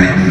planet.